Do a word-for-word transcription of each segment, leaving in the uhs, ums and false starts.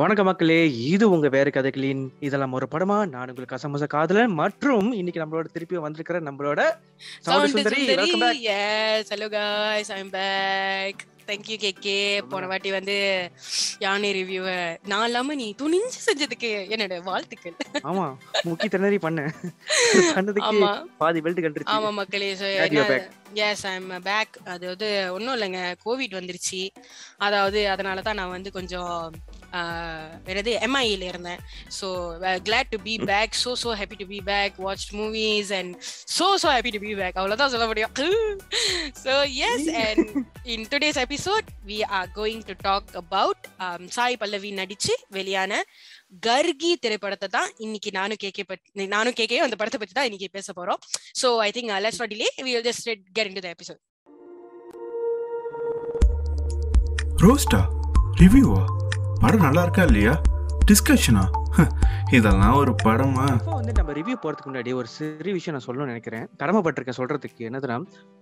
வணக்க மக்களே, இது உங்க வேற கதைகளின் இதெல்லாம் ஒரு படமா. நான் உங்களுக்கு கசமச காதலன் மற்றும் இன்னைக்கு நம்மளோட திருப்பி வந்திருக்கிற நம்மளோட sound Sundari. Welcome back. Yes, hello guys, I am back. Thank you K K. போனவாட்டி வந்து யானை ரிவ்யூ நான் இல்லாம நீ துணிஞ்சு செஞ்சதுக்கு என்னோட வாழ்த்துக்கள். ஆமா, முக்கி திணறி பண்ண பண்ணதுக்கு பாதி வெல்ட் கண்டிருச்சு. ஆமா மக்களே, எஸ் ஐ அம் பேக். அதாவது ஒண்ணும் இல்லைங்க, கோவிட் வந்துருச்சு. அதாவது அதனால தான் நான் வந்து கொஞ்சம் வேறது எம்ஐல இருந்தேன். So glad to be back, so so happy to be back, watched movies and so so happy to be back. அவ்வளோதான் சொல்ல முடியும். So yes, and in today's episode we are going to talk about um, Sai Pallavi நடிச்சு வெளியான கர்கி திரைப்படத்தை தான் இன்னைக்கு நானும் கேக்கே பத்தி நானும் கேக்கே அந்த படத்தை பற்றி தான் இன்னைக்கு பேச போறோம். So I think uh, let's not delay, we will just get into the episode. Roaster, reviewer, படம் நல்லா இருக்கா இல்லையா டிஸ்கஷனா, இதெல்லாம் ஒரு படமா. இப்போ வந்து நம்ம ரிவ்யூ போகிறதுக்கு முன்னாடி ஒரு சிறு விஷயம் நான் சொல்லணும்னு நினைக்கிறேன், கடமைப்பட்டிருக்கேன் சொல்கிறதுக்கு. என்னதுன்னா,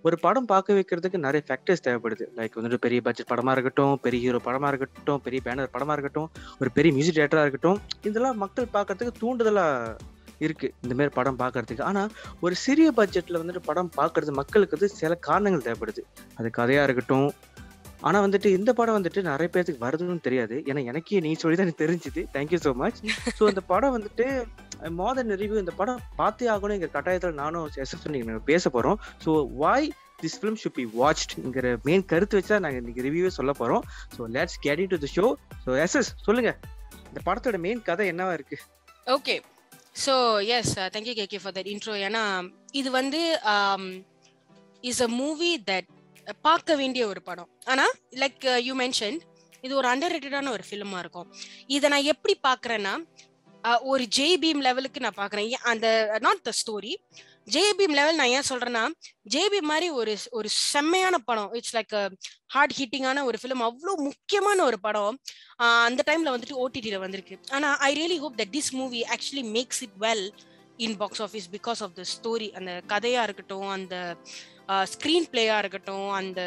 ஒரு படம் பார்க்க வைக்கிறதுக்கு நிறைய ஃபேக்டர்ஸ் தேவைப்படுது. லைக் வந்துட்டு பெரிய பட்ஜெட் படமாக இருக்கட்டும், பெரிய ஹீரோ படமாக இருக்கட்டும், பெரிய பேனர் படமாக இருக்கட்டும், ஒரு பெரிய மியூசிக் டேரக்டராக இருக்கட்டும், இதெல்லாம் மக்கள் பார்க்கறதுக்கு தூண்டுதலாக இருக்கு இந்த மாதிரி படம் பார்க்கறதுக்கு. ஆனால் ஒரு சிறிய பட்ஜெட்டில் வந்துட்டு படம் பார்க்கறது மக்களுக்கு வந்து சில காரணங்கள் தேவைப்படுது, அது கதையாக இருக்கட்டும். ஆனால் வந்துட்டு இந்த படம் வந்துட்டு நிறைய பேருக்கு வருதுன்னு தெரியாது, ஏன்னா எனக்கே நீ சொல்லி தான் எனக்கு தெரிஞ்சுது. Thank you so much. ஸோ இந்த படம் வந்துட்டு மாடர்ன் ரிவ்யூ, இந்த படம் பார்த்தே ஆகணும் எங்கள் கட்டாயத்தில் நானும் எஸ்எஃப் பேச போகிறோம். So why this film should be வாட்ச்ட்ங்கிற மெயின் கருத்து வச்சு தான் நாங்கள் இன்னைக்கு ரிவ்யூவே சொல்ல போகிறோம். So let's get into the show. So SS சொல்லுங்கள், இந்த படத்தோட மெயின் கதை என்னவா இருக்கு? Okay, so yes, thank you KK for that intro. ஏன்னா இது வந்து இஸ் அ மூவி தட் பார்க்க வேண்டிய ஒரு படம். ஆனால் லைக் யூ மென்ஷன், இது ஒரு அண்டர் ரேட்டடான ஒரு ஃபிலிமாக இருக்கும். இதை நான் எப்படி பார்க்குறேன்னா, ஒரு ஜேபிஎம் லெவலுக்கு நான் பார்க்குறேன். அந்த not the story, JBM level நான் ஏன் சொல்கிறேன்னா, ஜேபிஎம் மாதிரி ஒரு ஒரு செம்மையான படம், இட்ஸ் லைக் ஹார்ட் ஹிட்டிங்கான ஒரு ஃபிலிம், அவ்வளோ முக்கியமான ஒரு படம் அந்த டைமில் வந்துட்டு ஓடிடியில் வந்திருக்கு. ஆனால் I really hope that this movie actually makes it well in box office because of the story. அந்த கதையாக இருக்கட்டும், அந்த ஸ்க்ரீன் பிளேயாக இருக்கட்டும், அந்த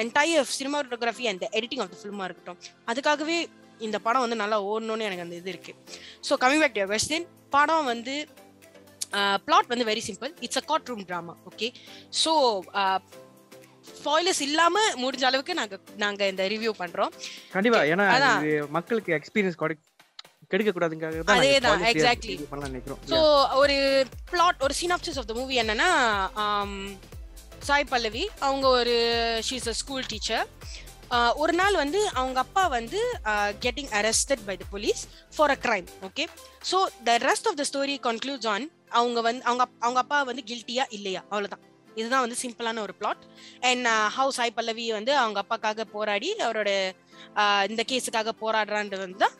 entire cinematography and editing of the ஃபிலிமாக இருக்கட்டும், அதுக்காகவே இந்த படம் வந்து நல்லா ஓடணும்னு எனக்கு அந்த இது இருக்குது. So coming back to your question, படம் வந்து பிளாட் வந்து very simple, it's a court room drama. Okay, so spoilers இல்லாம முடிஞ்ச அளவுக்கு நாங்கள் நாங்கள் இந்த ரிவ்யூ பண்ணுறோம். கண்டிப்பாக, ஏன்னா மக்களுக்கு எக்ஸ்பீரியன்ஸ் கிடைக்கும். Exactly. So, ஒரு plot, ஒரு synopsis of the movie என்னன்னா, சாய் பல்லவி அவங்க ஒரு ஷீஸ் அ ஸ்கூல் டீச்சர். ஒரு நாள் வந்து அவங்க அப்பா வந்து getting arrested by the police for a crime. Okay, so the rest of the story concludes on அவங்க வந்து அவங்க அவங்க அப்பா வந்து கில்ட்டியா இல்லையா, அவ்வளோதான். இதுதான் வந்து சிம்பிளான ஒரு plot. And how Sai Pallavi வந்து அவங்க அப்பாக்காக போராடி அவரோட இந்த கேஸுக்காக போராடுறான்றது வந்து தான்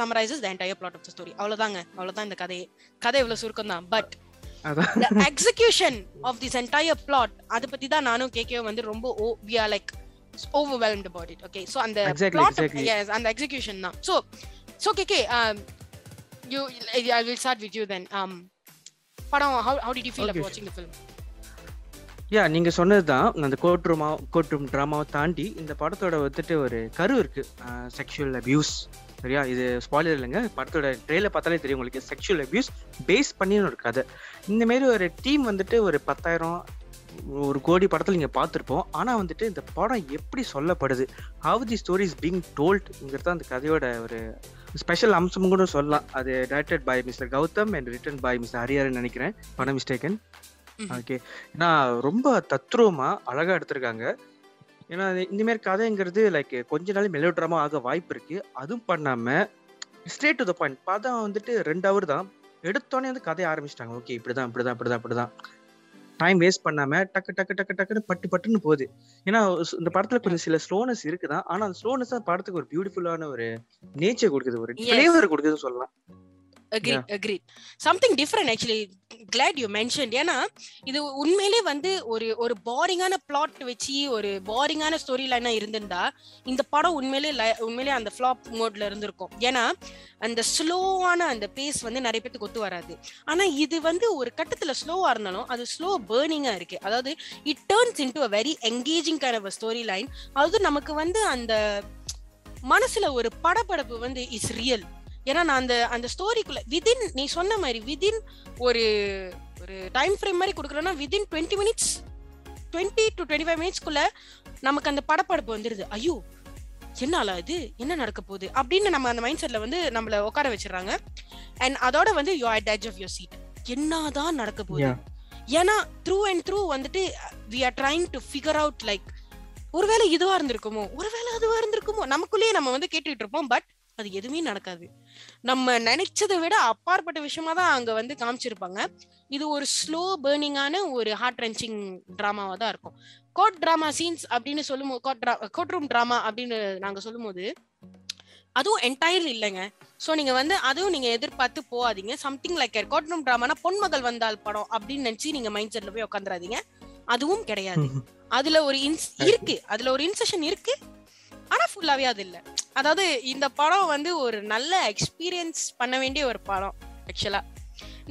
summarises the entire plot of the story. அவ்வளோதாங்க, அவ்வளோதான் இந்த கதையே. கதை இவ்வளோ சுருக்கம் தான். But the execution of this entire plot, அதை பற்றி தான் நானும் கேக்கே வந்து ரொம்ப oh we are like overwhelmed about it. Okay, so அந்த பிளாட் அந்த எக்ஸிக்யூஷன் தான். So so KK you I will start with you then. படம் how how did you feel about watching the film? யா, நீங்கள் சொன்னது தான். அந்த கோர்ட் ரூமா court room ட்ராமாவை தாண்டி இந்த படத்தோட வந்துட்டு ஒரு கரு இருக்குது, செக்ஷுவல் அப்யூஸ். சரியா, இது ஸ்பாயிலர் இல்லைங்க, படத்தோட ட்ரெயிலர் பார்த்தாலே தெரியும் உங்களுக்கு. செக்ஷுவல் அப்யூஸ் பேஸ் பண்ணின்னு ஒரு கதை. இந்தமாரி ஒரு டீம் வந்துட்டு ஒரு பத்தாயிரம் ஒரு கோடி படத்தில் நீங்கள் பார்த்துருப்போம். ஆனால் வந்துட்டு இந்த படம் எப்படி சொல்லப்படுது, how the story is being டோல்டுங்கிறது தான் அந்த கதையோட ஒரு ஸ்பெஷல் அம்சம் கூட சொல்லலாம். அது directed by mister Gautham and written by mister Hariharan நினைக்கிறேன், பண்ண மிஸ்டேக்கன். ஓகே, ஏன்னா ரொம்ப தத்ரூபமா அழகா எடுத்திருக்காங்க. ஏன்னா இந்த மாதிரி கதைங்கிறது லைக் கொஞ்ச நாள் மெலோ ட்ராமா ஆக வாய்ப்பு இருக்கு. அதுவும் பண்ணாம ஸ்ட்ரேட் டு த பாயிண்ட். படம் வந்துட்டு ரெண்டு அவர் தான், எடுத்தோடனே வந்து கதையை ஆரம்பிச்சிட்டாங்க. ஓகே, இப்படிதான் இப்படிதான் இப்படிதான் இப்படிதான் டைம் வேஸ்ட் பண்ணாம டக்கு டக்கு டக்கு டக்குன்னு பட்டு பட்டுன்னு போகுது. ஏன்னா இந்த படத்துல கொஞ்சம் சில ஸ்லோனஸ் இருக்குதான், ஆனா அந்த ஸ்லோனஸ் தான் படத்துக்கு ஒரு பியூட்டிஃபுல்லான ஒரு நேச்சர் கொடுக்குது, ஒரு ஃபிளேவர் கொடுக்குதுன்னு சொல்லலாம். Agreed, yeah. Agreed. Something different actually. Glad you mentioned. ஏன்னா இது உண்மையிலே வந்து ஒரு ஒரு போரிங்கான பிளாட் வச்சு ஒரு போரிங்கான ஸ்டோரி லைனா இருந்திருந்தா இந்த படம் உண்மையிலே உண்மையிலே அந்த ஃபிளாப் மோட்ல இருந்திருக்கும். ஏன்னா அந்த ஸ்லோவான அந்த பேஸ் வந்து நிறைய பேருக்கு ஒத்து வராது. ஆனா இது வந்து ஒரு கட்டத்துல ஸ்லோவா இருந்தாலும் அது ஸ்லோ பேர்னிங்கா இருக்கு. அதாவது it turns into a very engaging kind of story line. அது நமக்கு வந்து அந்த மனசுல ஒரு படபடப்பு வந்து இஸ் ரியல். ஏன்னா நான் அந்த அந்த ஸ்டோரிக்குள்ள விதின் நீ சொன்ன மாதிரி விதின் ஒரு ஒரு டைம் ஃப்ரேம் மாதிரி கொடுக்குறேன்னா within twenty minutes twenty to twenty five மினிட்ஸ்க்குள்ள நமக்கு அந்த படப்படப்பு வந்துடுது. ஐயோ என்னால இது என்ன நடக்க போகுது அப்படின்னு நம்ம அந்த மைண்ட் செட்ல வந்து நம்மளை உட்கார வச்சிடறாங்க. அண்ட் அதோட வந்து you are edge of your seat, என்னதான் நடக்க போகுது. ஏன்னா த்ரூ அண்ட் த்ரூ வந்துட்டு we are trying to figure out like ஒருவேளை இதுவா இருந்திருக்குமோ ஒருவேளை அதுவா இருந்திருக்குமோ நமக்குள்ளேயே நம்ம வந்து கேட்டுட்டு இருப்போம். பட் அது எதுவுமே நடக்காது, நம்ம நினைச்சதை விட அப்பாற்பட்ட விஷயமா தான் அங்க வந்து காமிச்சிருப்பாங்க. இது ஒரு ஸ்லோ பேர்னிங்கான ஒரு ஹார்ட் ரென்ச்சிங் டிராமாவா தான் இருக்கும். கோர்ட் டிராமா சீன்ஸ் அப்படின்னு சொல்லும் போது கோர்ட் ரூம் டிராமா அப்படின்னு நாங்க சொல்லும் போது அதுவும் என்டையர்லி இல்லைங்க. ஸோ நீங்க வந்து அதுவும் நீங்க எதிர்பார்த்து போகாதீங்க. சம்திங் லைக் கோர்ட் ரூம் டிராமானா பொன்மகள் வந்தால் படம் அப்படின்னு நினைச்சு நீங்க மைண்ட் செட்ல போய் உட்காந்துடாதீங்க, அதுவும் கிடையாது. அதுல ஒரு இன்ஸ் இருக்கு, அதுல ஒரு இன்செஷன் இருக்கு, ஆனா ஃபுல்லாவே அது இல்லை. அதாவது இந்த படம் வந்து ஒரு நல்ல எக்ஸ்பீரியன்ஸ் பண்ண வேண்டிய ஒரு படம் ஆக்சுவலா.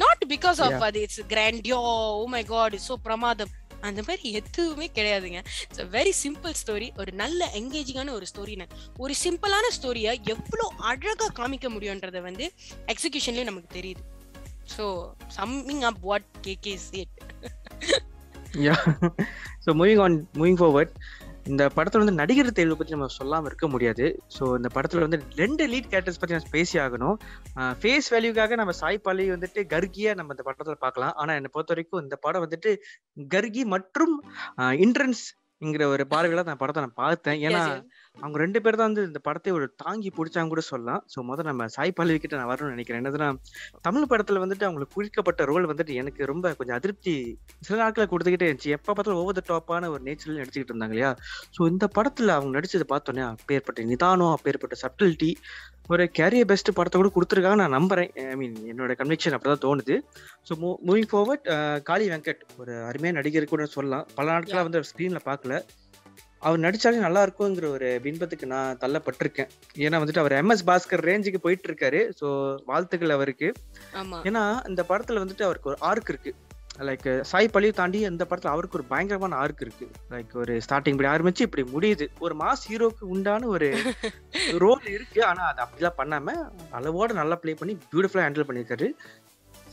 நாட் பிகாஸ் ஆஃப் அது it's grandiose oh my god so பிரமாதம் அந்த மாதிரி எதுவுமே கிடையாதுங்க. It's a very simple story, ஒரு நல்ல எங்கேஜிங்கான ஒரு ஸ்டோரின்னு ஒரு சிம்பிளான ஸ்டோரியை எவ்வளோ அழகாக காமிக்க முடியும்ன்றத வந்து எக்ஸிக்யூஷன்லேயே நமக்கு தெரியுது. So summing up what K K said. Yeah. So moving on, moving forward. இந்த படத்துல வந்து நடிகர் தேர்வு பற்றி நம்ம சொல்லாம இருக்க முடியாது. ஸோ இந்த படத்துல வந்து ரெண்டு லீட் கேரக்டர்ஸ் பற்றி நம்ம பேசி ஆகணும். ஃபேஸ் வேல்யூக்காக நம்ம சாய் பல்லவி வந்துட்டு கர்கியா நம்ம இந்த படத்துல பார்க்கலாம். ஆனா என்னை பொறுத்த வரைக்கும் இந்த படம் வந்துட்டு கர்கி மற்றும் இன்ட்ரன்ஸ் ங்கிற ஒரு பார்வையில அந்த படத்தை நான் பார்த்தேன். ஏன்னா அவங்க ரெண்டு பேர் தான் வந்து இந்த படத்தை ஒரு தாங்கி பிடிச்சாங்க கூட சொல்லலாம். ஸோ முதல்ல நம்ம சாய் பல்லவி கிட்ட நான் வரணும்னு நினைக்கிறேன். என்னதுன்னா தமிழ் படத்துல வந்துட்டு அவங்களுக்கு குறிக்கப்பட்ட ரோல் வந்துட்டு எனக்கு ரொம்ப கொஞ்சம் அதிருப்தி சில நாட்களை கொடுத்துக்கிட்டே இருந்துச்சு. எப்ப பார்த்தாலும் ஓவர் த டாப்பான ஒரு நேச்சர்ல நடிச்சுக்கிட்டு இருந்தாங்க இல்லையா. ஸோ இந்த படத்துல அவங்க நடிச்சது பார்த்தோன்னே அப்பேற்பட்ட நிதானம், அப்பேற்பட்ட சப்டிலிட்டி, ஒரு கேரியர் பெஸ்ட் படத்தை கூட கொடுத்துருக்காங்க நான் நம்புறேன். ஐ மீன் என்னோட கன்விக்ஷன் அப்படிதான் தோணுது. ஸோ மூவிங் ஃபார்வர்ட், காளி வெங்கட் ஒரு அருமையான நடிகர் கூட சொல்லலாம். பல நாட்களாக வந்து அவர் ஸ்க்ரீனில் பார்க்கல. அவர் நடித்தாலே நல்லா இருக்குங்கிற ஒரு பின்பத்துக்கு நான் தள்ளப்பட்டிருக்கேன். ஏன்னா வந்துட்டு அவர் எம் எஸ் பாஸ்கர் ரேஞ்சுக்கு போயிட்டு இருக்காரு. ஸோ வாழ்த்துக்கள் அவருக்கு. ஏன்னா இந்த படத்தில் வந்துட்டு அவருக்கு ஒரு ஆர்க் இருக்கு. லைக் சாய் பழியை தாண்டி அந்த படத்தில் அவருக்கு ஒரு பயங்கரமான ஆர்க் இருக்கு. லைக் ஒரு ஸ்டார்டிங் இப்படி ஆரம்பிச்சு இப்படி முடியுது. ஒரு மாஸ் ஹீரோக்கு உண்டான ஒரு ரோல் இருக்கு. ஆனா அது அப்படிலாம் பண்ணாம அளவோட நல்லா பிளே பண்ணி பியூட்டிஃபுல்லா ஹேண்டில் பண்ணியிருக்காரு.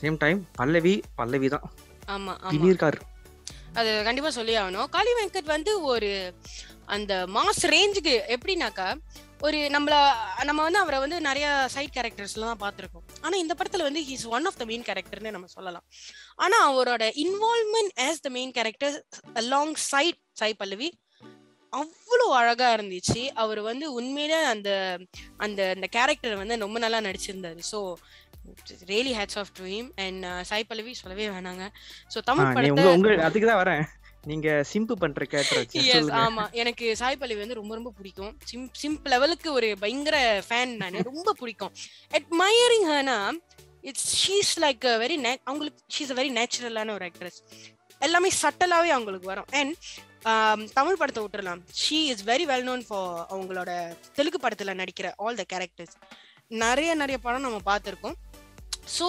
சேம் டைம் பல்லவி பல்லவி தான் ஆமா இருக்காரு, அது கண்டிப்பா சொல்லி ஆகணும். காளி வெங்கட் வந்து ஒரு அந்த மாஸ் ரேஞ்சுக்கு எப்படின்னாக்கா ஒரு நம்மள நம்ம வந்து அவரை வந்து நிறைய சைட் கேரக்டர்ஸ்லாம் தான் பார்த்துருக்கோம். ஆனால் இந்த படத்தில் வந்து he's one of the main கேரக்டர்னே நம்ம சொல்லலாம். ஆனால் அவரோட involvement as the main character alongside Sai Pallavi அவ்வளோ அழகாக இருந்துச்சு. அவர் வந்து உண்மையிலே அந்த அந்த அந்த கேரக்டர் வந்து ரொம்ப நல்லா நடிச்சிருந்தாரு. So really hats off to him. And Sai Pallavi சொல்லவே வேணாங்க. ஸோ தமிழ் படத்தை அதுக்கு தான் வரேன். நீங்க சிம்பு பண்ற கேரக்டர் ஆமா எனக்கு சாய் பல்லவி வந்து ரொம்ப ரொம்ப பிடிக்கும். சிம் சிம்பிள் லெவலுக்கு ஒரு பயங்கர ஃபேன் நான், ரொம்ப பிடிக்கும். அட்மயரிங் ஹர்னா it's she's like a very அவங்களுக்கு ஷீஸ் அ வெரி நேச்சுரலான ஒரு ஆக்ட்ரஸ். எல்லாமே சட்டலாவே அவங்களுக்கு வரும். அண்ட் தமிழ் படத்தை விட்டுறலாம், she is very well known for அவங்களோட தெலுங்கு படத்துல நடிக்கிற ஆல் த கேரக்டர்ஸ். நிறைய நிறைய படம் நம்ம பார்த்துருக்கோம். So,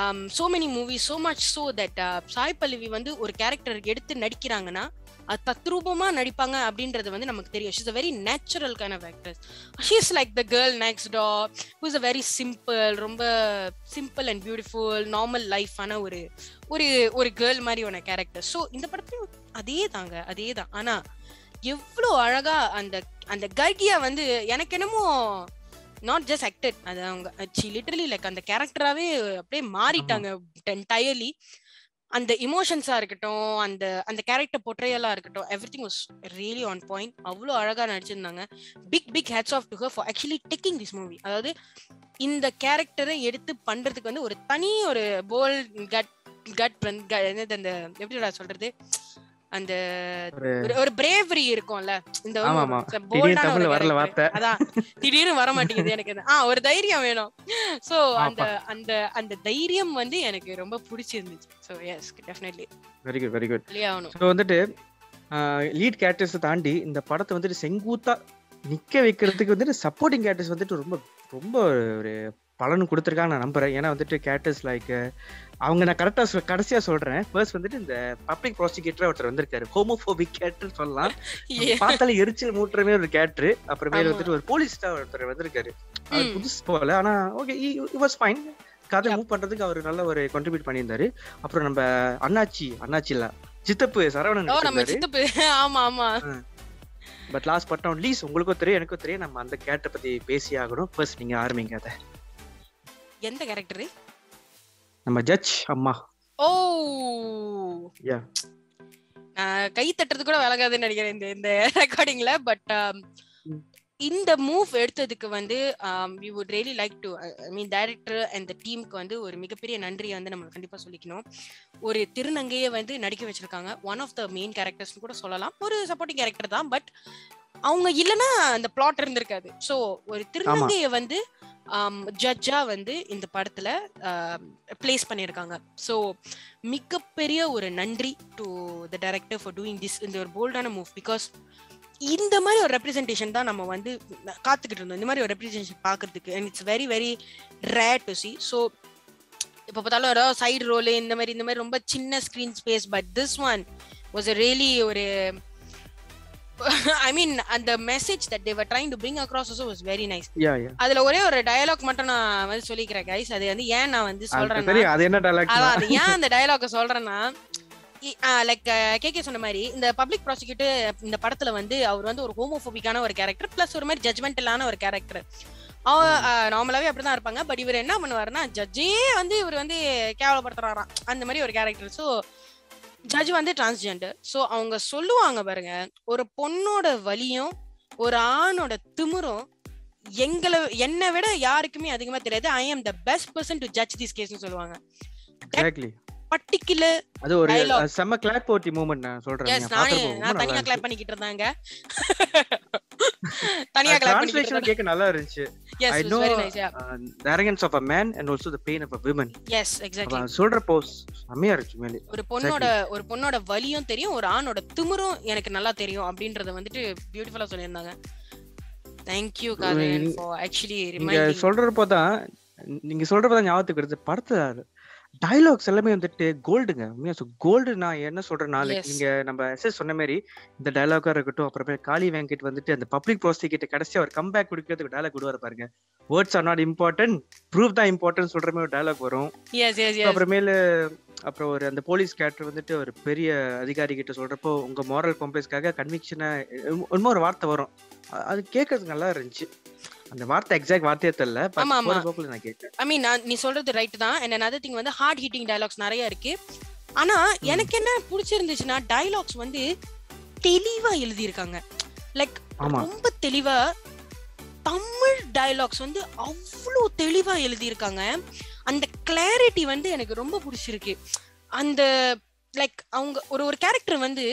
um, so many movies, so much so that uh, Sai Pallavi வந்து ஒரு கேரக்டருக்கு எடுத்து நடிக்கிறாங்கன்னா அது தத்ரூபமா நடிப்பாங்க அப்படின்றது வந்து நமக்கு தெரியும். She's a very natural kind of actress. She's like the girl next door who's a very simple, ரொம்ப simple and beautiful, normal life ஆன ஒரு ஒரு ஒரு கேர்ள் மாதிரி ஒரு கேரக்டர். ஸோ இந்த படத்துலையும் அதே தாங்க அதே தான். ஆனா எவ்வளோ அழகா அந்த அந்த கர்கியா வந்து எனக்கு என்னமோ not just acted, அது அவங்க she literally like அந்த கேரக்டராகவே அப்படியே மாறிட்டாங்க entirely. அந்த இமோஷன்ஸாக இருக்கட்டும், அந்த அந்த கேரக்டர் போர்ட்ரேயலாக இருக்கட்டும், everything was really on point. அவ்வளோ அழகாக நடிச்சிருந்தாங்க. big big hats off to her for actually taking this movie. அதாவது இந்த கேரக்டரை எடுத்து பண்ணுறதுக்கு வந்து ஒரு தனி ஒரு bold gut gut என்னது அந்த எப்படி சொல்கிறது அந்த ஒரு பிரேவரி இருக்கும்ல, இந்த அதான் திடீர்னு வர மாட்டேங்குது எனக்கு. ஆஹ் ஒரு தைரியம் வேணும். சோ அந்த அந்த அந்த தைரியம் வந்து எனக்கு ரொம்ப பிடிச்சிருந்துச்சு. So yes definitely very good very good. So வந்துட்டு லீட் கேரக்டர்ஸ் தாண்டி இந்த படத்தை வந்துட்டு செங்கூத்தா நிக்க வைக்கிறதுக்கு வந்துட்டு சப்போர்ட்டிங் கேரக்டர்ஸ் வந்துட்டு ரொம்ப ரொம்ப ஒரு பலனும் கொடுத்துருக்காங்க நான் நம்புகிறேன். ஏன்னா வந்துட்டு கேட்டர்ஸ் லைக் அவங்க நான் கரெக்டாக கடைசியாக சொல்கிறேன். ஃபர்ஸ்ட் வந்துட்டு இந்த பப்ளிக் ப்ராசிக்யூட்டராக ஒருத்தர் வந்திருக்காரு, ஹோமோஃபோபிக் கேட்டர்னு சொல்லலாம், பார்த்தாலே எரிச்சல் மூட்டுறமே ஒரு கேட்டர். அப்புறமே வந்துட்டு ஒரு போலீஸ்டாக ஒருத்தர் வந்திருக்காரு, அது புதுசு போகல, ஆனால் ஓகே இட் வாஸ் ஃபைன். கதை மூவ் பண்ணுறதுக்கு அவர் நல்ல ஒரு கான்ட்ரிபியூட் பண்ணியிருந்தாரு. அப்புறம் நம்ம அண்ணாச்சி அண்ணாச்சி இல்லை சித்தப்பு Saravanan. But last but not least, உங்களுக்கும் தெரியும் எனக்கும் தெரியும், நம்ம அந்த கேரக்டர் பத்தி பேசி ஆகணும். ஃபர்ஸ்ட் நீங்க ஆரம்பிங்க அத. எந்த கேரக்டர்? நம்ம ஜட்ஜ் அம்மா. ஓ யா, கை தட்டிறது கூட வழங்காதுன்னு நினைக்கிறேன் இந்த இந்த ரெக்கார்டிங்ல. பட் இந்த மூவ் எடுத்ததுக்கு வந்து we would really like to, I mean director and the teamக்கு வந்து ஒரு மிகப்பெரிய நன்றியை வந்து நம்ம கண்டிப்பா சொல்லிக்கணும். ஒரு திருநங்கையை வந்து நடிக்க வச்சிருக்காங்க, ஒன் ஆஃப் த மெயின் கேரக்டர்ஸ்னு கூட சொல்லலாம், ஒரு சப்போர்ட்டிங் கேரக்டர் தான். பட் அவங்க இல்லைன்னா அந்த பிளாட் இருந்திருக்காது. ஸோ ஒரு திருநங்கையை வந்து ஜட்ஜா வந்து இந்த படத்துல பிளேஸ் பண்ணியிருக்காங்க. ஸோ மிகப்பெரிய ஒரு நன்றி to the director for doing this, இந்த ஒரு போல்டான மூவ். பிகாஸ் இந்த மாதிரி ஒரு ரெப்ரஸன்டேஷன் தான் நம்ம வந்து காத்துக்கிட்டு இருந்தோம், இந்த மாதிரி ஒரு ரெப்ரஸன்டேஷன் பார்க்கறதுக்கு. And it's very very rare to see. So இப்போ பார்த்தாலும் ஒரு சைடு ரோலு இந்த மாதிரி இந்த மாதிரி ரொம்ப சின்ன screen space. But this one was a really ஒரு ஐ மீன் அந்த message that they were trying to bring across also was very nice. அதுல ஒரே ஒரு டயலாக் மட்டும் நான் வந்து சொல்லிக்கிறேன் கைஸ். அது வந்து ஏன் நான் வந்து சொல்றேன்னா, அது என்ன டயலாக், அது ஏன் அந்த டயலாக சொல்றேன்னா, லைக் கேகே சொன்ன மாதிரி இந்த பப்ளிக் ப்ராசிக்யூட்டர் இந்த படத்துல வந்து அவர் வந்து ஒரு ஹோமோஃபோபிக்கான ஒரு கேரக்டர் பிளஸ் ஒரு மாதிரி ஜட்மெண்டலான ஒரு கேரக்டர். நார்மலாவே அப்படிதான் இருப்பாங்க. பட் இவர் என்ன பண்ணுவாருன்னா ஜட்ஜே வந்து இவர் வந்து கேவலப்படுத்துறாராம் அந்த மாதிரி ஒரு கேரக்டர். ஸோ ஜட்ஜ் வந்து டிரான்ஸ்ஜெண்டர். ஸோ அவங்க சொல்லுவாங்க பாருங்க, ஒரு பொண்ணோட வலியும் ஒரு ஆணோட திமிரும் எங்களை என்னை விட யாருக்குமே அதிகமா தெரியாது. I am the best person to judge this கேஸ்ன்னு சொல்லுவாங்க. பர்டிகுலர் அது ஒரு செம கிளாப் போட்டி மூமென்ட் நான் சொல்றேன். நான் பாத்துறேன், நான் தனியா கிளாப் பண்ணிக்கிட்டு இருந்தாங்க, தனியா கிளாப் பண்ணிட்டு கேக்க நல்லா இருந்துச்சு. Yes, I know the arrogance of a man and also the pain of a woman. Yes, exactly. சொல்ற போஸ் அம்மையா இருந்துச்சு. மேலே ஒரு பொண்ணோட ஒரு பொண்ணோட வலியும் தெரியும், ஒரு ஆணோட திமிரும் எனக்கு நல்லா தெரியும் அப்படின்றத வந்துட்டு பியூட்டிஃபுல்லா சொல்லிருந்தாங்க. Thank you Karan for actually reminding me. சொல்றப்போ தான் நீங்க சொல்றப்போ தான் ஞாபகத்துக்கு வருது படுத்துறாரு டயலாக்ஸ் எல்லாமே வந்துட்டு கோல்டுங்க, உண்மையா கோல்டு. நான் என்ன சொல்றேன், நாளைக்கு நீங்க நம்ம எஸ்எஸ் சொன்ன மாதிரி இந்த டயலாக்கா இருக்கட்டும், அப்புறமே காளி வெங்கட் வந்துட்டு அந்த பப்ளிக் ப்ராசிக்யூட்டர் கடைசியா ஒரு கம்பேக் கொடுக்கிறதுக்கு டயலாக் விடுவாரு பாருங்க, words are not important, proof தான் இம்பார்ட்டன்ட் சொல்ற மாதிரி ஒரு டயலாக் வரும். அப்புறமேல அப்புறம் ஒரு அந்த போலீஸ் கேரக்டர் வந்துட்டு ஒரு பெரிய அதிகாரி கிட்ட சொல்றப்போ உங்க மோரல் காம்ப்ளெக்ஸ்க்காக கன்விக்ஷனா இன்னும் ஒரு வார்த்தை வரும், அது கேட்கறதுக்கு நல்லா இருந்துச்சு. அந்த வார்த்தை எக்ஸாக்ட் வார்த்தையே தெரியல, பட் போக்குல நான் கேட்டேன். ஐ மீன் நீ சொல்றது ரைட் தான். and another thing வந்து ஹார்ட் ஹிட்டிங் டயலாக்ஸ் நிறைய இருக்கு. ஆனா எனக்கு என்ன பிடிச்சிருந்துச்சுன்னா டயலாக்ஸ் வந்து தெளிவா எழுதி இருக்காங்க, லைக் ரொம்ப தெளிவா. தமிழ் டயலாக்ஸ் வந்து அவ்வளோ தெளிவா எழுதி இருக்காங்க. அந்த கிளாரிட்டி வந்து எனக்கு ரொம்ப பிடிச்சிருக்கு. அந்த லைக் அவங்க ஒரு ஒரு கேரக்டர் வந்து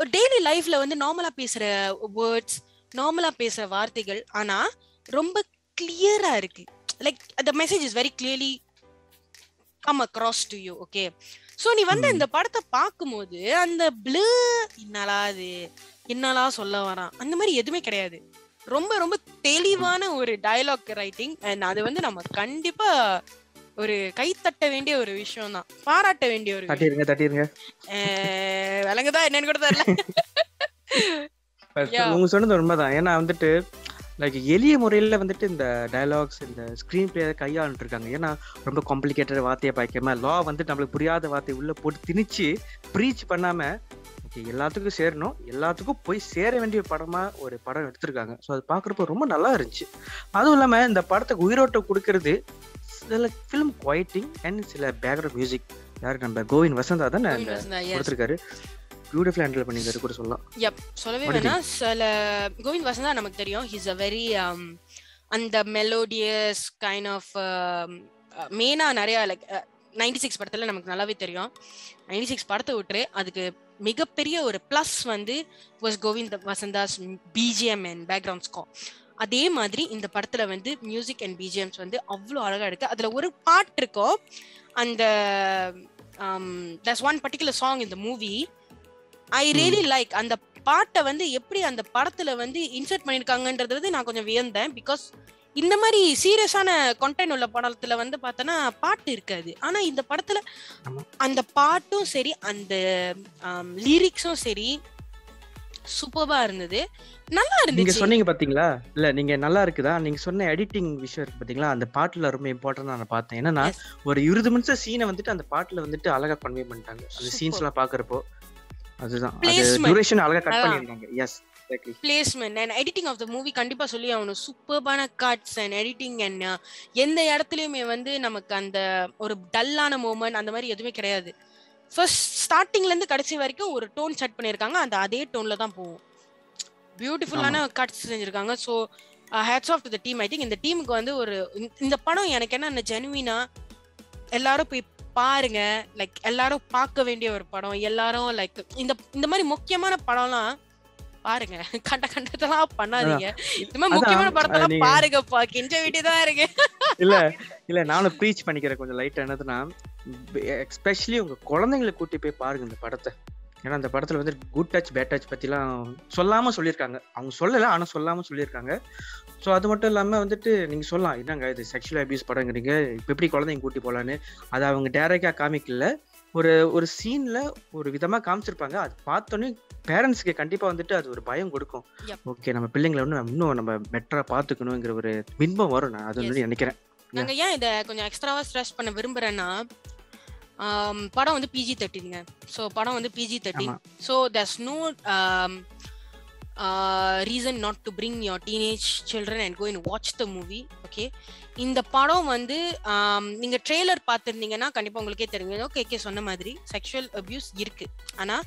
ஒரு டெய்லி லைஃப்ல வந்து நார்மலா பேசுற வேர்ட்ஸ், நார்மலா பேசுற வார்த்தைகள், ஆனா ரொம்ப கிளியரா இருக்கு. Like the message is very clearly come across to you. Okay, so நீ வந்து இந்த படத்தை பார்க்கும்போது அந்த ப்ளூ என்னாலா அது என்னாலா சொல்ல வரான் அந்த மாதிரி எதுவுமே கிடையாது. ரொம்ப ரொம்ப தெளிவான ஒரு டயலாக் ரைட்டிங். அண்ட் அது வந்து நம்ம கண்டிப்பா ஒரு கை தட்ட வேண்டிய ஒரு விஷயம் தான், பாராட்ட வேண்டிய ஒரு விலங்குதான் என்னன்னு கூட தெரியல. அவங்க சொன்னது உண்மைதான். ஏன்னா வந்துட்டு லைக் எளிய முறையில் வந்துட்டு இந்த டயலாக்ஸ் இந்த ஸ்க்ரீன் பிளேயை கையாண்டு இருக்காங்க. ஏன்னா ரொம்ப காம்ப்ளிகேட்டட் வார்த்தையை பார்க்காம லா வந்துட்டு நம்மளுக்கு புரியாத வார்த்தையை உள்ள போட்டு திணிச்சு ப்ரீச் பண்ணாம எல்லாத்துக்கும் சேரணும், எல்லாத்துக்கும் போய் சேர வேண்டிய படமா ஒரு படம் எடுத்திருக்காங்க. ஸோ அது பார்க்குறப்போ ரொம்ப நல்லா இருந்துச்சு. அதுவும் இல்லாமல் இந்த படத்துக்கு உயிரோட்டம் கொடுக்கறது சில ஃபிலிம் குவைட்டிங் அண்ட் சில பேக்ரவுண்ட் மியூசிக். யாரு நம்ம கோவிந்த் வசந்தா தானே கொடுத்துருக்காரு, பியூட்டிஃபுல் ஹேண்டில் பண்ணியிருக்காரு கூட சொல்லலாம். யப், சொல்லவே வேணாம். சில கோவிந்த் வசந்தா நமக்கு தெரியும், ஹீஸ் அ வெரி அந்த மெலோடியஸ் கைண்ட் ஆஃப் மெயினாக நிறையா லைக் நைன்டி சிக்ஸ் படத்தில் நமக்கு நல்லாவே தெரியும். நைன்டி சிக்ஸ் படத்தை விட்டு அதுக்கு மிகப்பெரிய ஒரு ப்ளஸ் வந்து was Govind வசந்தாஸ் BGM and background score. அதே மாதிரி இந்த படத்துல வந்து மியூசிக் அண்ட் பிஜிஎம்ஸ் வந்து அவ்வளோ அழகாக இருக்குது. அதில் ஒரு பாட்டு இருக்கும், அந்த தட்ஸ் ஒன் பர்டிகுலர் சாங் இந்த மூவி ஐ ரியலி லைக். அந்த பாட்டை வந்து எப்படி அந்த படத்துல வந்து இன்சர்ட் பண்ணியிருக்காங்கன்றது நான் கொஞ்சம் வியந்தேன். பிகாஸ் இந்த மாதிரி சீரியஸான கண்டென்ட் உள்ள படத்துல வந்து பார்த்தோன்னா பாட்டு இருக்காது. ஆனா இந்த படத்துல அந்த பாட்டும் சரி அந்த லிரிக்ஸும் சரி சூப்பர்வா இருந்தது, நல்லா இருந்துச்சு. நீங்க சொன்னீங்க பாத்தீங்களா இல்ல, நீங்க நல்லா இருக்குதா நீங்க சொன்ன எடிட்டிங் விஷயம் இருக்கு பாத்தீங்களா, அந்த பாட்டுல ரொம்ப இம்பார்ட்டன்ட் நான் பார்த்தேன். என்னன்னா ஒரு இருபது நிமிஷம் சீனை வந்துட்டு அந்த பாட்டுல வந்துட்டு அழகா கன்வே பண்ணிட்டாங்க. அந்த சீன்ஸ் எல்லாம் பாக்குறப்போ அதுதான் டியூரேஷன் அழகா கட் பண்ணிருந்தாங்க. Yes Exactly. Placement and editing of the movie கண்டிப்பா சொல்லி ஆகணும். சூப்பர்பான கட்ஸ் அண்ட் எடிட்டிங் அண்ட் எந்த இடத்துலயுமே வந்து நமக்கு அந்த ஒரு டல்லான மூமெண்ட் அந்த மாதிரி எதுவுமே கிடையாது. ஃபர்ஸ்ட் ஸ்டார்டிங்ல இருந்து கடைசி வரைக்கும் ஒரு டோன் செட் பண்ணியிருக்காங்க, அந்த அதே டோன்ல தான் போகும். பியூட்டிஃபுல்லான கட்ஸ் செஞ்சிருக்காங்க. So hats off to the team. I think இந்த டீமுக்கு வந்து ஒரு இந்த படம் எனக்கு என்ன ஜெனுவினா எல்லாரும் போய் பாருங்க, லைக் எல்லாரும் பார்க்க வேண்டிய ஒரு படம். எல்லாரும் லைக் இந்த இந்த மாதிரி முக்கியமான படம்லாம் பாருங்க, கண்ட கண்டதெல்லாம் பண்ணாதீங்க. இந்த மாதிரி முக்கியமான படத்தெல்லாம் பாருங்க, பாக்கிஞ்ச வீட்டுதான் இருக்கு. இல்ல இல்ல நானும் ப்ரீச் பண்ணிக்கிறேன் கொஞ்சம் லைட்டா. என்னதுன்னா எஸ்பெஷலி உங்க குழந்தைங்களை கூட்டி போய் பாருங்க இந்த படத்தை. ஏன்னா அந்த படத்துல வந்து குட் டச் பேட் டச் பத்திலாம் சொல்லாம சொல்லியிருக்காங்க. அவங்க சொல்லல ஆனா சொல்லாம சொல்லியிருக்காங்க. ஸோ அது மட்டும் இல்லாமல் வந்துட்டு நீங்கள் சொல்லலாம் என்னங்க இது செக்ஷுவல் அபியூஸ் படங்கிறீங்க, இப்போ எப்படி குழந்தைங்க கூட்டி போகலான்னு. அது அவங்க டேரக்டாக காமிக்கல, ஒரு ஒரு சீன்ல ஒரு விதமா காமிச்சிருப்பாங்க. அது பார்த்தோன்னே பேரண்ட்ஸ்க்கு கண்டிப்பா வந்துட்டு அது ஒரு பயம் கொடுக்கும். ஓகே நம்ம பிள்ளைங்களை இன்னும் இன்னும் நம்ம பெட்டரா பாத்துக்கணும்ங்கிற ஒரு பின்பம் வரும். நான் அது வந்து நினைக்கிறேன். நாங்க ஏன் இதை கொஞ்சம் எக்ஸ்ட்ராவா ஸ்ட்ரெஸ் பண்ண விரும்புறேன்னா, படம் வந்து பிஜி தேர்ட்டின்ங்க. ஸோ படம் வந்து PG thirteen. So there's no reason not to bring your teenage children and go and watch the movie. Okay இந்த படம் வந்து நீங்கள் ட்ரெய்லர் பார்த்துருந்தீங்கன்னா கண்டிப்பாக உங்களுக்கே தெரிஞ்சதோ கேகே சொன்ன மாதிரி செக்ஷுவல் அப்யூஸ் இருக்குது. ஆனால்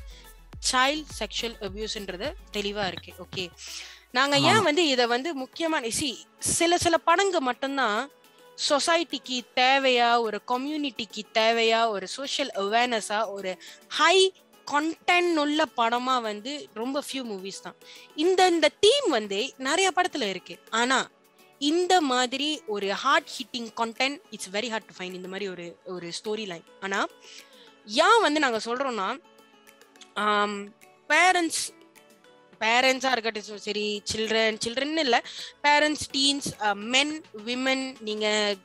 சைல்ட் செக்ஷுவல் அப்யூஸ்ன்றது தெளிவாக இருக்குது. ஓகே நாங்கள் ஏன் வந்து இதை வந்து முக்கியமான சி சில சில படங்கு மட்டும்தான் சொசைட்டிக்கு தேவையா, ஒரு கம்யூனிட்டிக்கு தேவையா, ஒரு சோஷியல் அவேர்னஸாக ஒரு ஹை கண்டென்ட் உள்ள படமா வந்து ரொம்ப ஃபியூ மூவிஸ் தான். இந்த இந்த தீம் வந்து நிறைய படத்துல இருக்கு. ஆனா இந்த மாதிரி ஒரு hard hitting content it's very hard to find. இந்த மாதிரி ஒரு ஒரு ஸ்டோரி லைன். ஆனா ஏன் வந்து நாங்க சொல்றோம்னா, பேரண்ட்ஸ் பேரண்ட்ஸாக இருக்கட்டும் சரி, சில்ட்ரன் சில்ட்ரன் இல்லை பேரண்ட்ஸ், டீன்ஸ், மென், விமன், நீங்கள்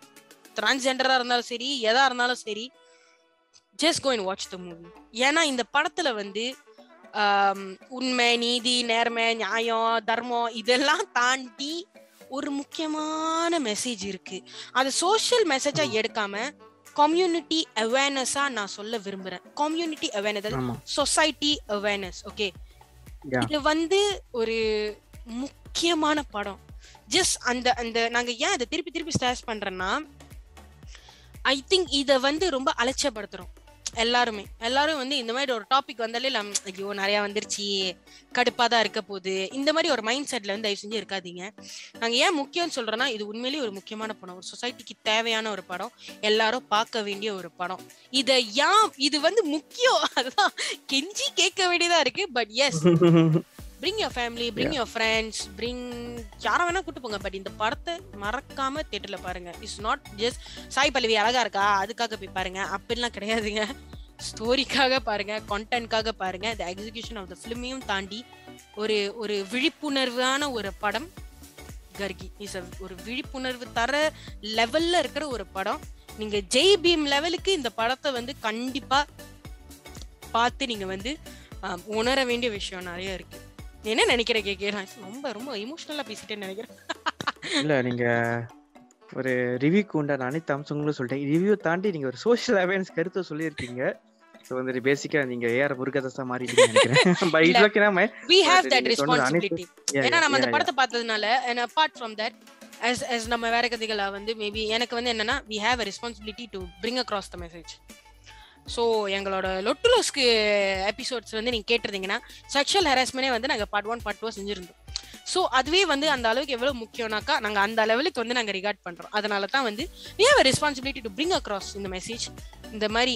டிரான்ஸ்ஜெண்டராக இருந்தாலும் சரி எதாக இருந்தாலும் சரி, just go and watch the movie. ஏன்னா இந்த படத்தில் வந்து உண்மை, நீதி, நேர்மை, நியாயம், தர்மம் இதெல்லாம் தாண்டி ஒரு முக்கியமான மெசேஜ் இருக்குது. அது சோஷியல் மெசேஜாக எடுக்காமல் கம்யூனிட்டி அவேர்னஸாக நான் சொல்ல விரும்புகிறேன். Community awareness, society awareness. Okay இது வந்து ஒரு முக்கியமான படம். ஜஸ்ட் அந்த அந்த நாங்க ஏன் அதை திருப்பி திருப்பி ஸ்டார்ட் பண்றோம்னா, ஐ திங்க் இதை வந்து ரொம்ப அலட்சியப்படுத்துறோம். எல்லாருமே எல்லாரும் வந்து இந்த மாதிரி ஒரு டாபிக் வந்தாலே ஐயோ நிறைய வந்துருச்சு, கடுப்பா தான் இருக்க போகுது, இந்த மாதிரி ஒரு மைண்ட் செட்ல வந்து தயவு செஞ்சு இருக்காதீங்க. நாங்க ஏன் முக்கியம்னு சொல்றோம்னா, இது உண்மையிலேயே ஒரு முக்கியமான படம், ஒரு சொசைட்டிக்கு தேவையான ஒரு படம், எல்லாரும் பார்க்க வேண்டிய ஒரு படம். இதை ஏன் இது வந்து முக்கியம் அதுதான் கெஞ்சி கேட்க வேண்டியதா இருக்கு. But yes, bring your family, bring your friends, bring யாரை வேணா கூட்டு போங்க. பட் இந்த படத்தை மறக்காம தியேட்டர்ல பாருங்க. It's not just Sai Pallavi அழகா இருக்கா அதுக்காக போய் பாருங்க அப்படிலாம் கிடையாதுங்க. ஸ்டோரிக்காக பாருங்க, கண்டென்ட்காக பாருங்க. த எக்ஸிகியூஷன் ஆஃப் த ஃபிலிமையும் தாண்டி ஒரு ஒரு விழிப்புணர்வான ஒரு படம். கர்கி இஸ் ஒரு விழிப்புணர்வு தர லெவல்ல இருக்கிற ஒரு படம். நீங்க ஜெய் பீம் லெவலுக்கு இந்த படத்தை வந்து கண்டிப்பா பார்த்து நீங்க வந்து உணர வேண்டிய விஷயம் நிறைய இருக்கு. என்ன நினைக்கிறேன் கேட்கிறேன், ரொம்ப ரொம்ப எமோஷனலா பேசிட்டேன்னு நினைக்கிறேன். இல்ல நீங்க ஒரு ரிவ்யூக்கு உண்டான அனைத்து அம்சங்களும் சொல்லிட்டேன். ரிவ்யூ தாண்டி நீங்க ஒரு சோஷியல் அவேர்னஸ் கருத்தை சொல்லியிருக்கீங்க. ஸோ வந்து பேசிக்கா நீங்க ஏஆர் முருகதாஸா மாறிட்டீங்கன்னு நினைக்கிறேன். பட் இட்ஸ் ஓகே, நாம we have that responsibility. ஏன்னா நம்ம அந்த படத்தை பார்த்ததுனால and apart from that as as நம்ம வேற கதைகளா வந்து மேபி எனக்கு வந்து என்னன்னா we have a responsibility to bring across the message. So எங்களோட லொட்டுலோஸ்க்கு எபிசோட்ஸ் வந்து நீங்கள் கேட்டிருந்தீங்கன்னா செக்ஷுவல் ஹராஸ்மெண்டே வந்து நாங்கள் பார்ட் ஒன் பார்ட் டூ செஞ்சுருந்தோம். ஸோ அதுவே வந்து அந்த அளவுக்கு எவ்வளோ முக்கியம்னாக்கா நாங்கள் அந்த லெவலுக்கு வந்து நாங்கள் ரிகார்ட் பண்ணுறோம். அதனால தான் வந்து we have a responsibility to bring across இந்த மெசேஜ். இந்த மாதிரி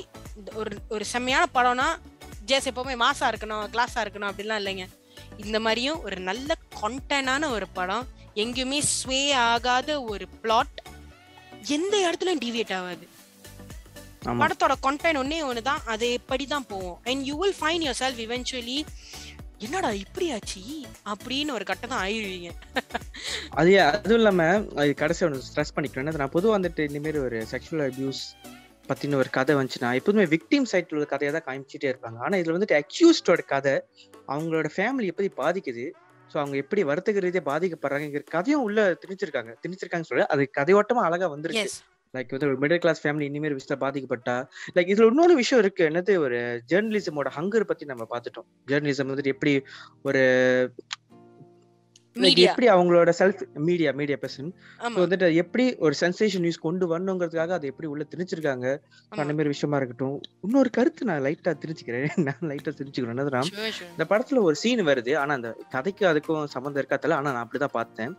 ஒரு ஒரு செம்மையான படம்னா ஜேஸ் எப்போவுமே மாசா இருக்கணும் கிளாஸாக இருக்கணும் அப்படிலாம் இல்லைங்க. இந்த மாதிரியும் ஒரு நல்ல கண்டென்ட்டான ஒரு படம், எங்கேயுமே ஸ்வே ஆகாத ஒரு பிளாட், எந்த இடத்துலையும் டிவியேட் ஆகாது. படத்தோட கண்டென்ட் ஒன்னே ஒன்று தான், அது எப்படிதான் போவோம். And you will find yourself eventually என்னடா இப்படியாச்சு அப்படின்னு ஒரு கட்டம் தான் ஆயிடுவீங்க. அது அதுவும் இல்லாம அது கடைசி ஒன்று ஸ்ட்ரெஸ் பண்ணிக்கிறேன். நான் பொதுவாக வந்துட்டு இந்தமாரி ஒரு செக்ஷுவல் அபியூஸ் பத்தின ஒரு கதை வந்துச்சுன்னா எப்போதுமே விக்டிம் சைட்ல உள்ள கதையை தான் காமிச்சிட்டே இருப்பாங்க. ஆனா இதுல வந்துட்டு அக்யூஸ்டோட கதை அவங்களோட ஃபேமிலி எப்படி பாதிக்குது, ஸோ அவங்க எப்படி வர்த்தக ரீதியாக பாதிக்கப்படுறாங்கிற கதையும் உள்ள திணிச்சிருக்காங்க திணிச்சிருக்காங்க சொல்லி அது கதையோட்டமா அழகா வந்துருக்கு. லைக் வந்து ஒரு மிடில் கிளாஸ் ஃபேமிலி இனிமேல் விஷயத்துல பாதிக்கப்பட்டா, லைக் இதுல இன்னொரு விஷயம் இருக்கு என்னது, ஒரு ஜேர்னலிசமோட ஹங்கர் பத்தி நம்ம பார்த்துட்டோம். ஜேர்னலிசம் வந்துட்டு எப்படி ஒரு எப்படி அவங்களோட செல்ஃப் மீடியா மீடியா பர்சன் வந்துட்டு எப்படி ஒரு சென்சேஷன் நியூஸ் கொண்டு வரணுங்கிறதுக்காக அதை எப்படி உள்ள திணிச்சிருக்காங்க. அந்த மாதிரி விஷயமா இருக்கட்டும். இன்னொரு கருத்து நான் லைட்டா திணிச்சுக்கிறேன் நான் லைட்டா திணிச்சுக்கிறேன் என்னதுன்னா, இந்த படத்துல ஒரு சீன் வருது, ஆனா அந்த கதைக்கு அதுக்கும் சம்மந்தம் இருக்காதல, ஆனா நான் அப்படிதான் பார்த்தேன்.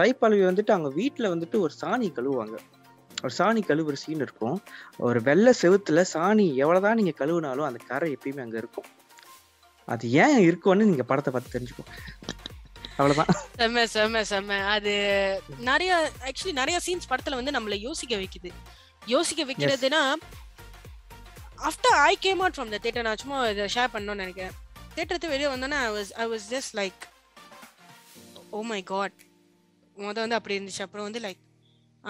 சை பல்லவி வந்துட்டு அவங்க வீட்டுல வந்துட்டு ஒரு சாணி கழுவுவாங்க, ஒரு சாணி கழுவுற சீன் இருக்கும். ஒரு வெள்ளை செவுத்துல சாணி எவ்வளவுதான் நீங்க கழுவுனாலும் அந்த கரை எப்பயுமே அங்க இருக்கும். அது ஏன் இருக்கும்னு நீங்க படத்தை பார்த்து தெரிஞ்சுக்கோ, அவ்வளவுதான். செம்ம செம்ம செம்ம அது நிறைய ஆக்சுவலி நிறைய சீன்ஸ் படத்துல வந்து நம்மள யோசிக்க வைக்குது. யோசிக்க வைக்கிறதுனா after I came out from the theatre, நான் சும்மா இதை ஷேர் பண்ணணும்னு நினைக்கிறேன். தியேட்டருக்கு வெளியே வந்தோன்னா I was I was just like oh my God, முத வந்து அப்படி இருந்துச்சு. அப்புறம் வந்து like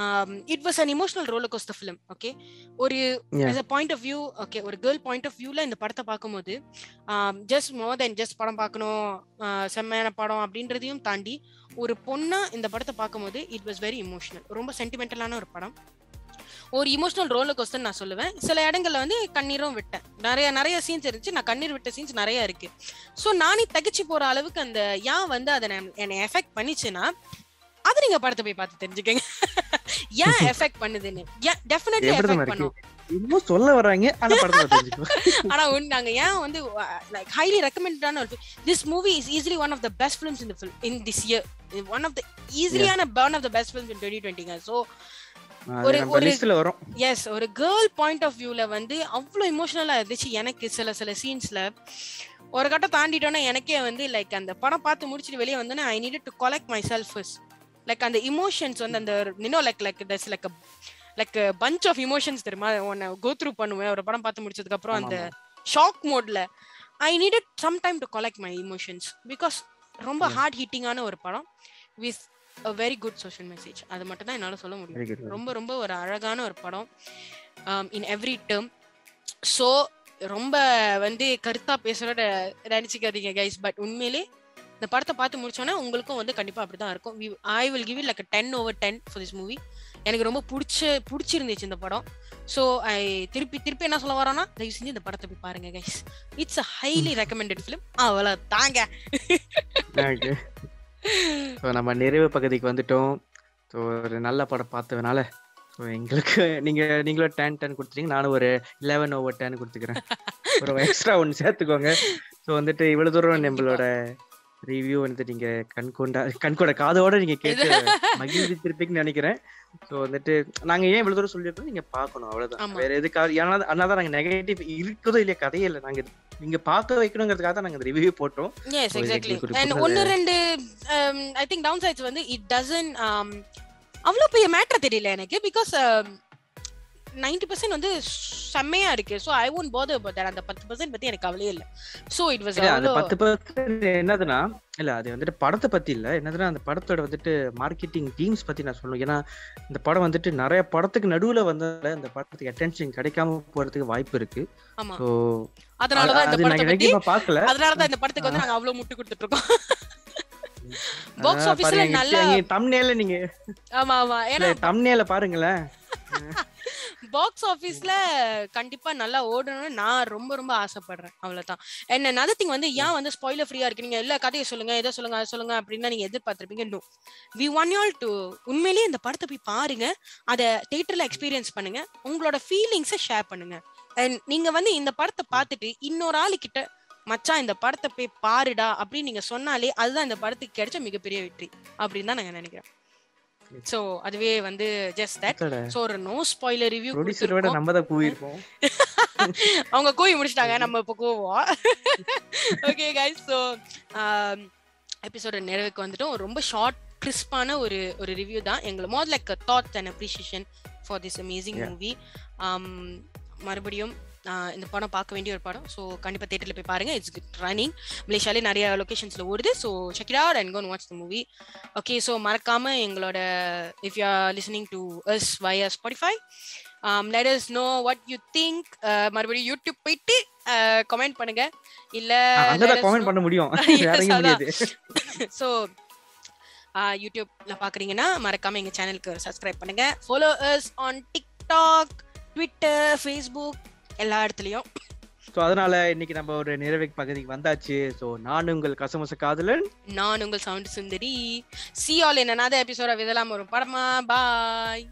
Um, it was an emotional roller coaster film, okay? Or yeah. as a point of view, okay, or girl point of view la indha padatha paakumbodhu um just more than just padam paakano semmana padam abindradhiyum taandi oru ponna indha padatha paakumbodhu it was very emotional, romba sentimental ana oru padam, ஒரு emotional roller கோஸ்டர்ன்னு நான் சொல்லுவேன். சில இடங்கள்ல வந்து கண்ணீரும் விட்டேன், நிறைய நிறைய சீன்ஸ் இருந்துச்சு, நான் கண்ணீர் விட்ட சீன்ஸ் நிறைய இருக்கு. ஸோ நானே தகிச்சு போற அளவுக்கு அந்த ஏன் வந்து அதை என்னை எஃபெக்ட் பண்ணிச்சுன்னா அது நீங்க படத்தை போய் பார்த்து தெரிஞ்சுக்கங்க ஏன் எஃபெக்ட் பண்ணுதுன்னு. டெஃபினெட்லி எஃபெக்ட் பண்ணும் இன்னும் சொல்ல வராங்க, ஆனா படத்தை தெரிஞ்சுக்கங்க. ஆனா நாங்க ஏன் வந்து லைக் ஹைலி ரெக்கமெண்டடான ஒரு this movie is easily one of the best films in the film in this year, one of the ஈஸிலியான one of the best films in twenty twenty. So ஒரு ஒரு லிஸ்ட்ல வரும். எஸ், ஒரு girl point of view ல வந்து அவ்வளவு இமோஷனலா இருந்துச்சு எனக்கு. சில சில சீன்ஸ்ல ஒரு கட்டம் தாண்டிட்டோம்னா எனக்கே வந்து லைக் அந்த படம் பார்த்து முடிச்சிட்டு வெளியே வந்தேன்னா I need to collect myself first. Like அந்த இமோஷன்ஸ் வந்து அந்த நினோ like like that's like like punch of emotions தெரியுமா ஒன்னை கோ த்ரூ பண்ணுவேன் ஒரு படம் பார்த்து முடிச்சதுக்கு அப்புறம். அந்த ஷாக் மோட்ல I needed some time to collect my emotions because ரொம்ப ஹார்ட் ஹிட்டிங்கான ஒரு படம் with a very good social message. அது மட்டும் தான் என்னால் சொல்ல முடியும். ரொம்ப ரொம்ப ஒரு அழகான ஒரு படம் இன் எவ்ரி டேர்ம். ஸோ ரொம்ப வந்து கருத்தா பேசுறத நினைச்சுக்காதீங்க கைஸ், பட் உண்மையிலே இந்த படத்தை பார்த்து முடிச்சோன்னா உங்களுக்கும் வந்து கண்டிப்பா அப்படிதான் இருக்கும். I will give it like ten over ten for this movie. எனக்கு ரொம்ப பிடிச்ச பிடிச்சிருந்துச்சு இந்த படம். ஸோ ஐ திருப்பி திருப்பி என்ன சொல்ல வரோன்னா தயவு செஞ்சு இந்த படத்தை போய் பாருங்க guys, it's a highly recommended film. அவ்வளோ தாங்க, நம்ம நிறைவு பகுதிக்கு வந்துட்டோம். ஸோ ஒரு நல்ல படம் பார்த்ததுனால எங்களுக்கு நீங்க நீங்களும் டென் டென் கொடுத்துட்டீங்க, நானும் ஒரு லெவன் ஓவர் டென் கொடுத்துக்கிறேன், ஒரு எக்ஸ்ட்ரா ஒன்று சேர்த்துக்கோங்க. ஸோ வந்துட்டு இவ்வளோ தூரம் நம்மளோட ரிவ்யூ வந்துட்டு நீங்க கண்கொண்டா கண்கொண்ட காதோட நீங்க கேட்டு மகிழ்ச்சிருப்பீங்கன்னு நினைக்கிறேன். ஸோ வந்துட்டு நாங்க ஏன் இவ்வளவு தூரம் சொல்லியிருக்கோம் நீங்க பாக்கணும், அவ்வளவுதான். வேற எதுக்காக அதனாலதான் நாங்க நெகட்டிவ் இருக்குதோ இல்லையா கதையே இல்லை, நாங்க நீங்க பாக்க வைக்கணுங்கிறதுக்காக தான் நாங்க இந்த ரிவ்யூ போட்டோம். Yes exactly. அண்ட் ஒன்னு ரெண்டு ஐ திங்க் டவுன் சைட்ஸ் வந்து இட் டசன்ட் அவ்வளவு பெரிய மேட்டர் தெரியல எனக்கு பிகாஸ் நைன்டி பர்சன்ட் வந்து செம்மையா இருக்கு. So I won't bother about that. அந்த பத்து பர்சன்ட் பத்தி எனக்கு கவலையே இல்லை. ஸோ இட் வாஸ் அந்த பத்து பர்சன்ட் என்னதுன்னா இல்ல அது வந்துட்டு படத்தை பத்தி இல்ல, என்னதுன்னா அந்த படத்தோட வந்துட்டு மார்க்கெட்டிங் டீம்ஸ் பத்தி நான் சொல்லணும். ஏன்னா இந்த படம் வந்துட்டு நிறைய படத்துக்கு நடுவுல வந்ததால இந்த படத்துக்கு அட்டென்ஷன் கிடைக்காம போறதுக்கு வாய்ப்பு இருக்கு. ஸோ அதனாலதான் இந்த படத்தை பார்க்கல, அதனாலதான் இந்த படத்துக்கு வந்து நாங்க அவ்வளவு முட்டு கொடுத்துட்டு இருக்கோம். பாக்ஸ் ஆபீஸ்ல நல்ல தம்ப்நெயில நீங்க ஆமா ஆமா ஏன்னா தம்ப்நெயில பாருங்களே பாக்ஸ் ஆபீஸ்ல கண்டிப்பா நல்லா ஓடணும்னு நான் ரொம்ப ரொம்ப ஆசைப்படுறேன், அவ்வளவுதான். அண்ட் another thing வந்து ஏன் வந்து ஸ்பாயிலர் ஃப்ரீயா இருக்கு, நீங்க எல்லா கதையை சொல்லுங்க இதை சொல்லுங்க அதை சொல்லுங்க அப்படின்னா நீங்க எதிர்பார்த்திருப்பீங்க. No, we want you all to உண்மையிலேயே இந்த படத்தை போய் பாருங்க, அதை தியேட்டர்ல எக்ஸ்பீரியன்ஸ் பண்ணுங்க, உங்களோட ஃபீலிங்ஸை ஷேர் பண்ணுங்க. அண்ட் நீங்க வந்து இந்த படத்தை பார்த்துட்டு இன்னொரு ஆளு கிட்ட மச்சான் இந்த படத்தை போய் பாருடா அப்படின்னு நீங்க சொன்னாலே அதுதான் இந்த படத்துக்கு கிடைச்ச மிகப்பெரிய வெற்றி அப்படின்னு தான் நாங்க நினைக்கிறோம். சோ அதுவே வந்து just that. சோ ஒரு நோ ஸ்பாயிலர் ரிவ்யூ ப்ரொடியூசரோட நம்ம தான் கூவி இருப்போம். அவங்க கூவி முடிச்சிட்டாங்க, நம்ம இப்ப கூவோம். ஓகே गाइस, சோ எபிசோட் நிறைவுக்கு வந்துட்டோம். ரொம்ப ஷார்ட் கிறிஸ்பான ஒரு ஒரு ரிவ்யூ தான் எங்க more like thoughts and appreciation for this amazing movie. மறுபடியும் இந்த படம் பார்க்க வேண்டிய ஒரு படம். ஸோ கண்டிப்பாக தேட்டரில் போய் பாருங்க. இட்ஸ் ரன்னிங் மலேஷியாலே நிறைய லொக்கேஷன்ஸில் ஓடுது. So check it out and go and watch the movie. Okay, so மறக்காமல் எங்களோட if you are listening to us via Spotify, um, let us know what you think. மறுபடியும் யூடியூப் போயிட்டு கமெண்ட் பண்ணுங்க. இல்லை comment பண்ண முடியும். ஸோ யூடியூப்ல பாக்குறீங்கன்னா மறக்காம எங்க சேனலுக்கு சப்ஸ்கிரைப் பண்ணுங்க. Follow us on TikTok, Twitter, Facebook எல்லா இடத்துலயும். சோ அதனால இன்னைக்கு நம்ம ஒரு நிறைவேக் பகுதிக்கு வந்தாச்சு. சோ நான் உங்கள் கசமச காதலன், நான் உங்கள் sound Sundari. See you all in another episode of Ithellam Oru Padama. Bye.